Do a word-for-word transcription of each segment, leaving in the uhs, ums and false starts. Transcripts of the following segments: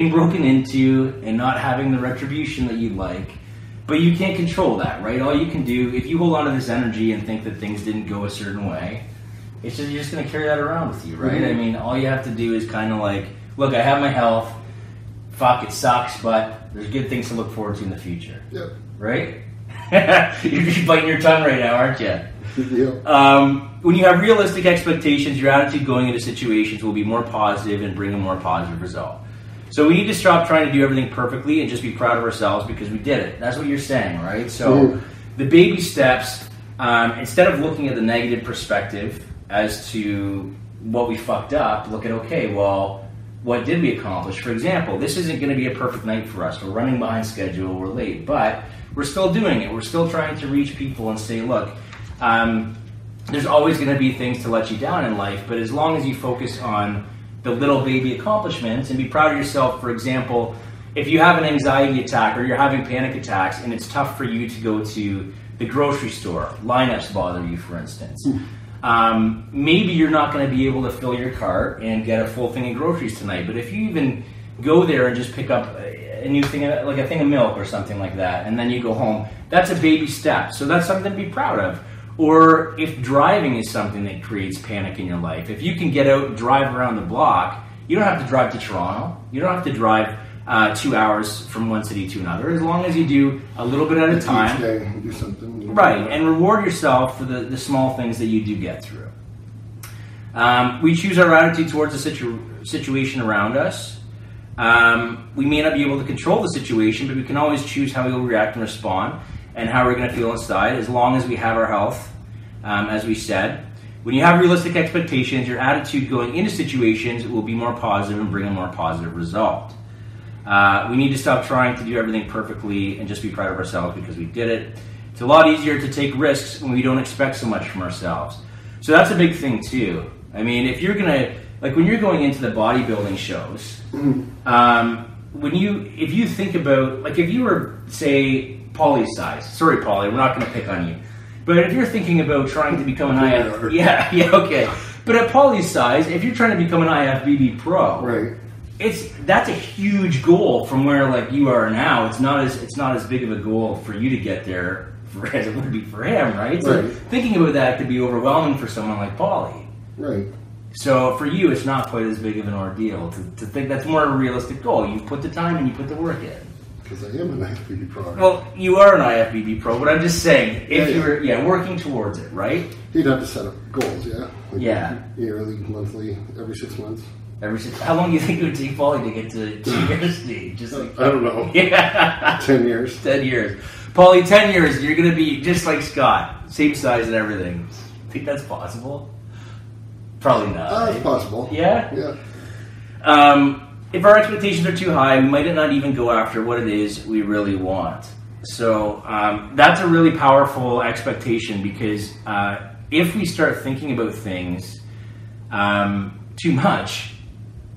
being broken into and not having the retribution that you'd like, but you can't control that, right? All you can do, if you hold on to this energy and think that things didn't go a certain way, it's just you're just going to carry that around with you, right? Mm-hmm. I mean, all you have to do is kind of like, look, I have my health, fuck, it sucks, but there's good things to look forward to in the future. Yep. Right? You're just biting your tongue right now, aren't you? Yep. Um, when you have realistic expectations, your attitude going into situations will be more positive and bring a more positive result. So we need to stop trying to do everything perfectly and just be proud of ourselves because we did it. That's what you're saying, right? So mm. the baby steps, um, instead of looking at the negative perspective as to what we fucked up, look at, okay, well, what did we accomplish? For example, this isn't going to be a perfect night for us. We're running behind schedule, we're late, but we're still doing it. We're still trying to reach people and say, look, um, there's always going to be things to let you down in life, but as long as you focus on the little baby accomplishments and be proud of yourself. For example, if you have an anxiety attack or you're having panic attacks and it's tough for you to go to the grocery store, lineups bother you, for instance, um, maybe you're not going to be able to fill your cart and get a full thing of groceries tonight. But if you even go there and just pick up a new thing, like a thing of milk or something like that, and then you go home, that's a baby step. So that's something to be proud of. Or if driving is something that creates panic in your life, if you can get out and drive around the block, you don't have to drive to Toronto. You don't have to drive uh, two hours from one city to another. As long as you do a little bit at a time. Each day, do something, you know, right, and reward yourself for the, the small things that you do get through. Um, we choose our attitude towards the situ- situation around us. Um, we may not be able to control the situation, but we can always choose how we will react and respond, and how we're going to feel inside, as long as we have our health, um, as we said. When you have realistic expectations, your attitude going into situations will be more positive and bring a more positive result. Uh, we need to stop trying to do everything perfectly and just be proud of ourselves because we did it. It's a lot easier to take risks when we don't expect so much from ourselves. So that's a big thing too. I mean, if you're going to, like when you're going into the bodybuilding shows, um, when you, if you think about, like if you were, say, Polly's size. Sorry, Polly, we're not going to pick on you. But if you're thinking about trying to become an I F B B... Yeah, yeah, okay. But at Polly's size, if you're trying to become an I F B B pro, right, it's that's a huge goal from where like you are now. It's not as it's not as big of a goal for you to get there for, as it would be for him, right? So right. Thinking about that could be overwhelming for someone like Polly. Right. So for you, it's not quite as big of an ordeal to, to think that's more of a realistic goal. You put the time and you put the work in. Because I am an I F B B pro. Well, you are an I F B B pro, but I'm just saying, if yeah, you're yeah. yeah working towards it, right? You'd have to set up goals, yeah? Like yeah. Yearly, monthly, every six months. Every six How long do you think it would take Paulie to get to, to university? Just like, I don't know. Yeah. Ten years. Ten years. Paulie, ten years, you're going to be just like Scott. Same size and everything. Think that's possible? Probably not. Uh, it's possible. Yeah? Yeah. Um... If our expectations are too high, we might not even go after what it is we really want. So um, that's a really powerful expectation because uh, if we start thinking about things um, too much,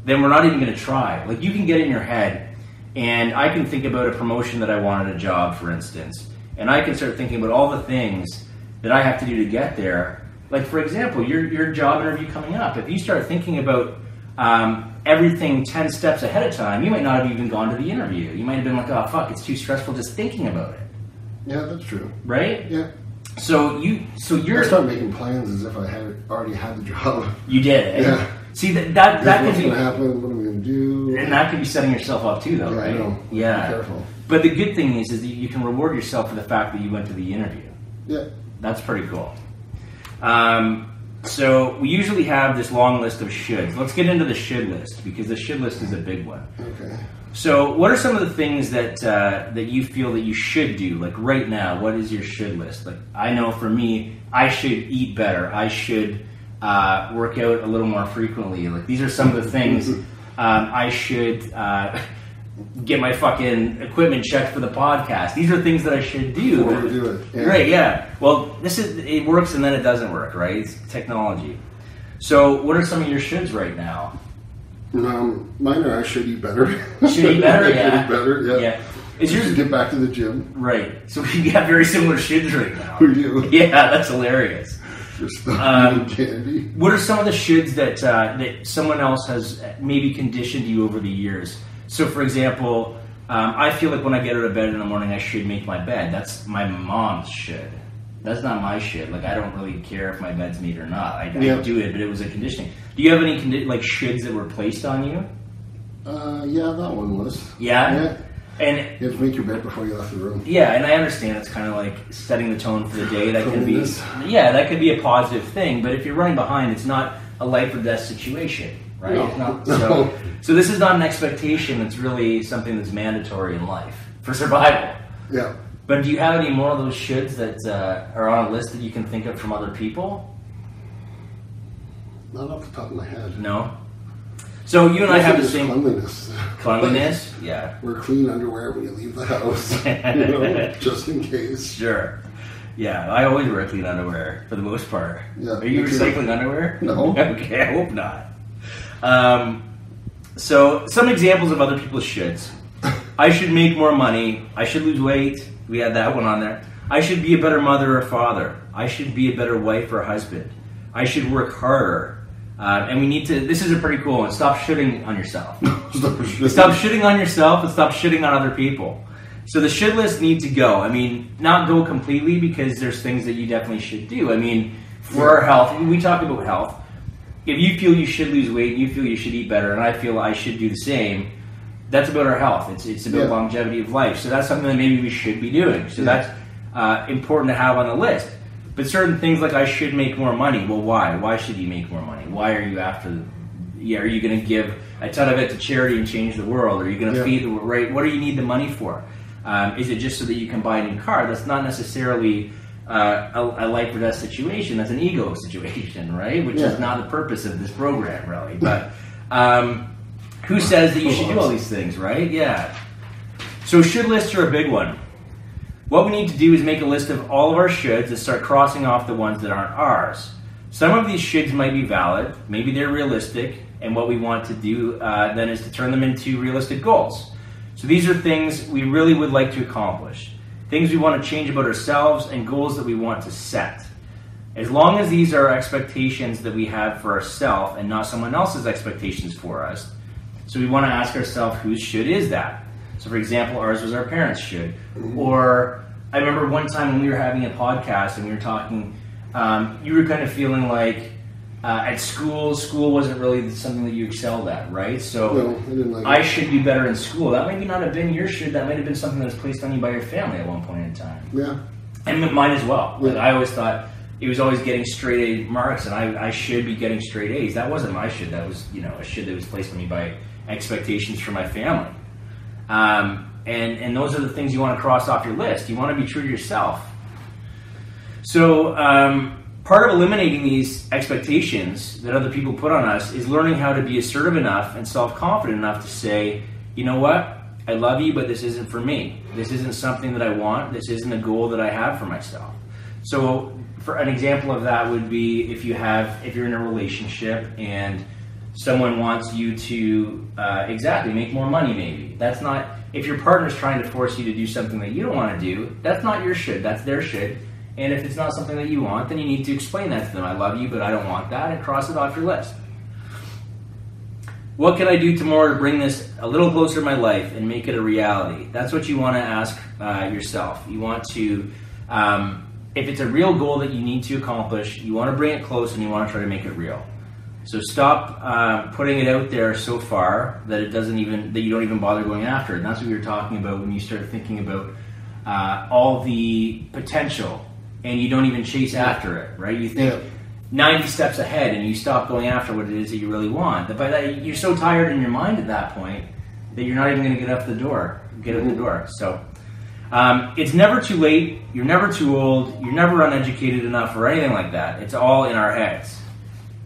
then we're not even going to try. Like you can get in your head and I can think about a promotion that I want at a job, for instance, and I can start thinking about all the things that I have to do to get there. Like for example, your, your job interview coming up, if you start thinking about um, everything ten steps ahead of time, you might not have even gone to the interview. You might have been like, oh, fuck, it's too stressful just thinking about it. Yeah, that's true. Right? Yeah. So you, so you're... I started making plans as if I had already had the job. You did. Yeah. See, that that, that could be... What's going to happen? What am I going to do? And that could be setting yourself up too, though, yeah, right? I know. Yeah. Be careful. But the good thing is, is that you can reward yourself for the fact that you went to the interview. Yeah. That's pretty cool. Um... So we usually have this long list of shoulds. Let's get into the should list because the should list is a big one. Okay. So what are some of the things that uh, that you feel that you should do? Like right now, what is your should list? Like I know for me, I should eat better. I should uh, work out a little more frequently. Like these are some of the things um, I should uh, get my fucking equipment checked for the podcast. These are things that I should do. Before we do it. Yeah. Right, yeah. Well, this is it works and then it doesn't work, right? It's technology. So what are some of your shoulds right now? Um, mine are I should eat better. Should eat better, yeah. Should eat better, yeah. yeah. Is yours, should get back to the gym. Right. So we have very similar shoulds right now. We do. Yeah, that's hilarious. Just um, candy. What are some of the shoulds that, uh, that someone else has maybe conditioned you over the years? So for example, um, I feel like when I get out of bed in the morning, I should make my bed. That's my mom's should. That's not my shit. Like, I don't really care if my bed's made or not. I, yeah. I do it, but it was a conditioning. Do you have any condi- like shoulds that were placed on you? Uh, yeah, that one was. Yeah? Yeah. And you have to make your bed before you left the room. Yeah, and I understand it's kind of like setting the tone for the day. That could be, yeah, that could be a positive thing. But if you're running behind, it's not a life or death situation, right? No. It's not, so, no. so this is not an expectation. It's really something that's mandatory in life for survival. Yeah. But do you have any more of those shoulds that uh, are on a list that you can think of from other people? Not off the top of my head. No? So you and I have the same... Cleanliness. Cleanliness? Yeah. Wear clean underwear when you leave the house, you know, just in case. Sure. Yeah, I always wear clean underwear, for the most part. Yeah, are you recycling too. Underwear? No. Okay, I hope not. Um, so, some examples of other people's shoulds. I should make more money. I should lose weight. We had that one on there. I should be a better mother or father. I should be a better wife or husband. I should work harder. Uh, and we need to, this is a pretty cool one. Stop shitting on yourself. Stop, shitting. Stop shitting on yourself and stop shitting on other people. So the should list needs to go. I mean, not go completely because there's things that you definitely should do. I mean, for our health, we talk about health. If you feel you should lose weight, and you feel you should eat better, and I feel I should do the same, that's about our health. It's it's about yeah. longevity of life. So that's something that maybe we should be doing. So yeah. that's uh, important to have on the list. But certain things like I should make more money. Well, why? Why should you make more money? Why are you after? The, yeah, are you going to give a ton of it to charity and change the world? Are you going to yeah. feed the right? What do you need the money for? Um, is it just so that you can buy a new car? That's not necessarily uh, a, a life or death situation. That's an ego situation, right? Which yeah. is not the purpose of this program, really. But um, who says that you should do all these things, right? Yeah. So should lists are a big one. What we need to do is make a list of all of our shoulds and start crossing off the ones that aren't ours. Some of these shoulds might be valid, maybe they're realistic, and what we want to do uh, then is to turn them into realistic goals. So these are things we really would like to accomplish, things we want to change about ourselves, and goals that we want to set. As long as these are expectations that we have for ourselves and not someone else's expectations for us, so we want to ask ourselves, whose should is that? So for example, ours was our parents' should. Or I remember one time when we were having a podcast and we were talking, um, you were kind of feeling like, Uh, at school, school wasn't really something that you excelled at, right? So no, I, didn't like I should do better in school. That maybe not have been your should. That might have been something that was placed on you by your family at one point in time. Yeah, and mine as well. Yeah. Like I always thought it was always getting straight A marks, and I, I should be getting straight A's. That wasn't my should. That was, you know, a should that was placed on me by expectations from my family. Um, and and those are the things you want to cross off your list. You want to be true to yourself. So. Um, Part of eliminating these expectations that other people put on us is learning how to be assertive enough and self-confident enough to say, you know what, I love you, but this isn't for me. This isn't something that I want. This isn't a goal that I have for myself. So for an example of that would be if you have, if you're in a relationship and someone wants you to uh, exactly make more money maybe. That's not, if your partner's trying to force you to do something that you don't want to do, that's not your should, that's their should. And if it's not something that you want, then you need to explain that to them. I love you, but I don't want that, and cross it off your list. What can I do tomorrow to bring this a little closer to my life and make it a reality? That's what you want to ask uh, yourself. You want to, um, if it's a real goal that you need to accomplish, you want to bring it close and you want to try to make it real. So stop uh, putting it out there so far that it doesn't even, that you don't even bother going after it. And that's what we were talking about when you start thinking about uh, all the potential. And you don't even chase after it, right? You think yeah. ninety steps ahead and you stop going after what it is that you really want. But by that, you're so tired in your mind at that point that you're not even going to get up the door, get out the door. So um, it's never too late. You're never too old. You're never uneducated enough or anything like that. It's all in our heads.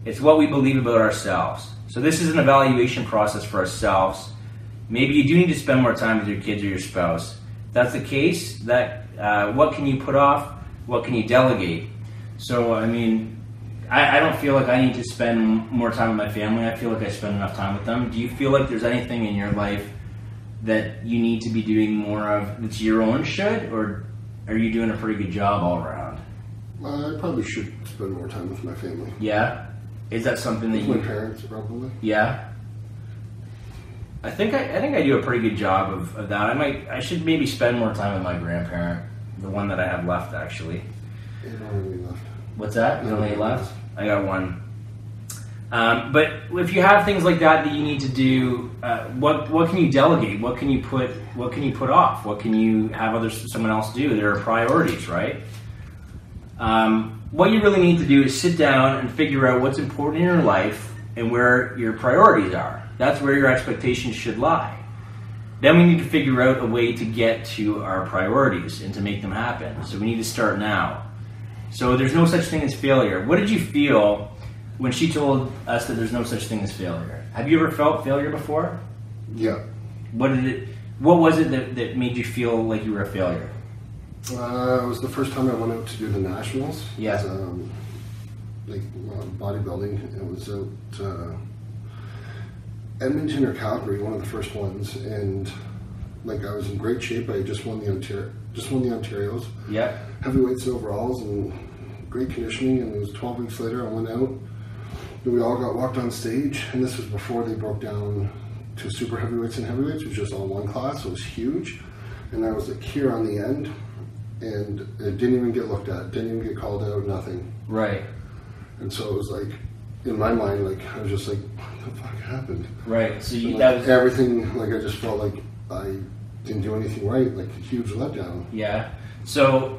It's what we believe about ourselves. So this is an evaluation process for ourselves. Maybe you do need to spend more time with your kids or your spouse. If that's the case, that uh, what can you put off? What can you delegate? So, I mean, I, I don't feel like I need to spend more time with my family. I feel like I spend enough time with them. Do you feel like there's anything in your life that you need to be doing more of that's your own should, or are you doing a pretty good job all around? I probably should spend more time with my family. Yeah? Is that something that with you... my parents, probably. Yeah? I think I, I think I do a pretty good job of, of that. I might I should maybe spend more time with my grandparent, the one that I have left actually. You don't have any left. What's that? You don't have any left? I got one. Um, but if you have things like that that you need to do, uh, what what can you delegate? What can you put what can you put off? What can you have other someone else do? There are priorities, right? Um, what you really need to do is sit down and figure out what's important in your life and where your priorities are. That's where your expectations should lie. Then we need to figure out a way to get to our priorities and to make them happen. So we need to start now. So there's no such thing as failure. What did you feel when she told us that there's no such thing as failure? Have you ever felt failure before? Yeah. What did it? What was it that, that made you feel like you were a failure? Uh, it was the first time I went out to do the nationals. Yeah. As, um, like uh, bodybuilding. It was out. Uh, Edmonton or Calgary, one of the first ones, and like I was in great shape. I just won the Ontario, just won the Ontarios. Yeah. Heavyweights and overalls, and great conditioning. And it was twelve weeks later. I went out, and we all got walked on stage. And this was before they broke down to super heavyweights and heavyweights. It was just all one class. It was huge, and I was like here on the end, and it didn't even get looked at. Didn't even get called out. Nothing. Right. And so it was like, in my mind, like I was just like, what the fuck happened? Right. So you, like, that was everything. Like I just felt like I didn't do anything right. Like a huge letdown. Yeah. So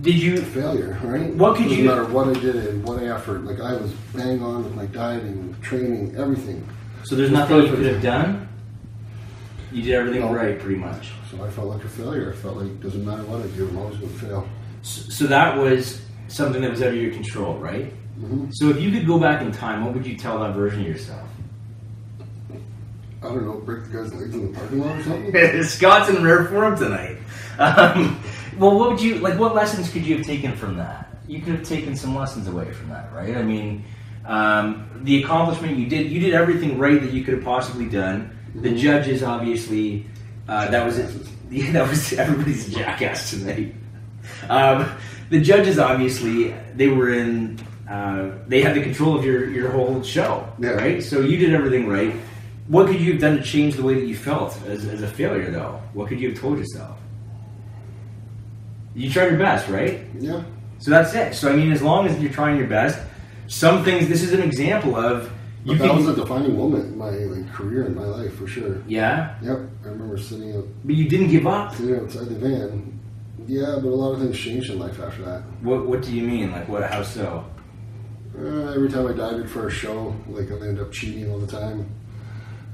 did you failure? Right. What could you? No matter what I did and what effort, like I was bang on with my dieting, training, everything. So there's nothing perfect you could have done. You did everything no. right, pretty much. So I felt like a failure. I felt like it doesn't matter what I do, I'm always going to fail. So, so that was something that was out of your control, right? Mm-hmm. So if you could go back in time, what would you tell that version of yourself? I don't know, break the guy's legs in the parking lot or something? Scott's in rare form tonight. Um, well, what would you, like, what lessons could you have taken from that? You could have taken some lessons away from that, right? I mean, um, the accomplishment you did, you did everything right that you could have possibly done. Mm-hmm. The judges, obviously, uh, that was it. Yeah, that was everybody's jackass tonight. Um, the judges, obviously, they were in... Uh, they had the control of your, your whole show, yeah. right? So you did everything right. What could you have done to change the way that you felt as, as a failure, though? What could you have told yourself? You tried your best, right? Yeah. So that's it. So, I mean, as long as you're trying your best, some things, this is an example of... You but that was a defining moment in my like, career, in my life, for sure. Yeah? Yep. I remember sitting up... But you didn't give up. Sitting outside the van. Yeah, but a lot of things changed in life after that. What What do you mean? Like, what? How so? Uh, every time I dived for a show, like I'd end up cheating all the time.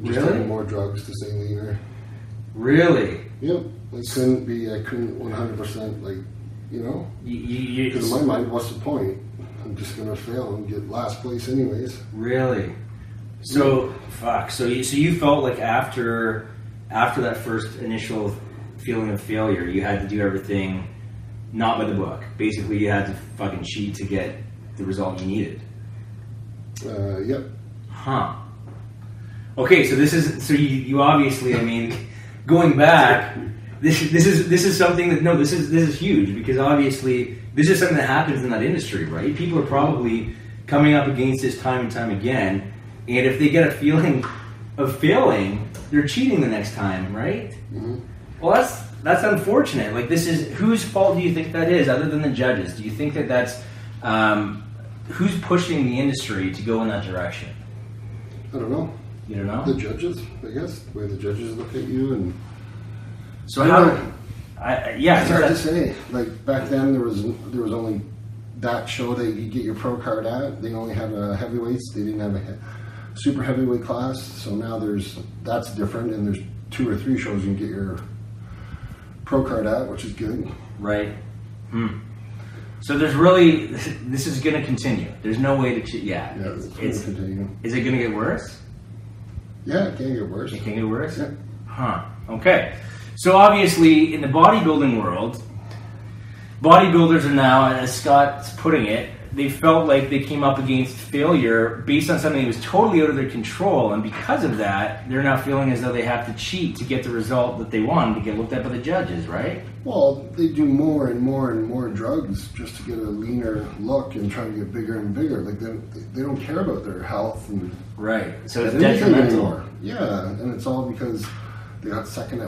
Just really? Taking more drugs to stay leaner. Really? Yep. I couldn't be. I couldn't one hundred percent. Like, you know. Because in my mind, what's the point? I'm just gonna fail and get last place anyways. Really? So yeah. fuck. So you so you felt like after after that first initial feeling of failure, you had to do everything not by the book. Basically, you had to fucking cheat to get the result you needed. Uh, yep. Huh. Okay, so this is so you, you obviously, I mean, going back, this this is this is something that no, this is this is huge because obviously this is something that happens in that industry, right? People are probably coming up against this time and time again, and if they get a feeling of failing, they're cheating the next time, right? Mm-hmm. Well, that's that's unfortunate. Like, this is whose fault do you think that is, other than the judges? Do you think that that's Um, who's pushing the industry to go in that direction? I don't know. You don't know? The judges, I guess. The way the judges look at you and... So how... Know, I, yeah. It's hard to say. Like, back then, there was there was only that show that you get your pro card at. They only had uh, heavyweights. They didn't have a he- super heavyweight class. So now there's... That's different. And there's two or three shows you can get your pro card at, which is good. Right. Hmm. So there's really, this is going to continue. There's no way to, yeah. yeah it's, it's continue. Is it going to get worse? Yeah, it can get worse. It can get worse? Yeah. Huh. Okay. So obviously in the bodybuilding world, bodybuilders are now, as Scott's putting it, they felt like they came up against failure based on something that was totally out of their control, and because of that, they're now feeling as though they have to cheat to get the result that they want to get looked at by the judges, right? Well, they do more and more and more drugs just to get a leaner look and try to get bigger and bigger. Like they don't, they don't care about their health and right. So it's detrimental. Anymore. Yeah, and it's all because they got second.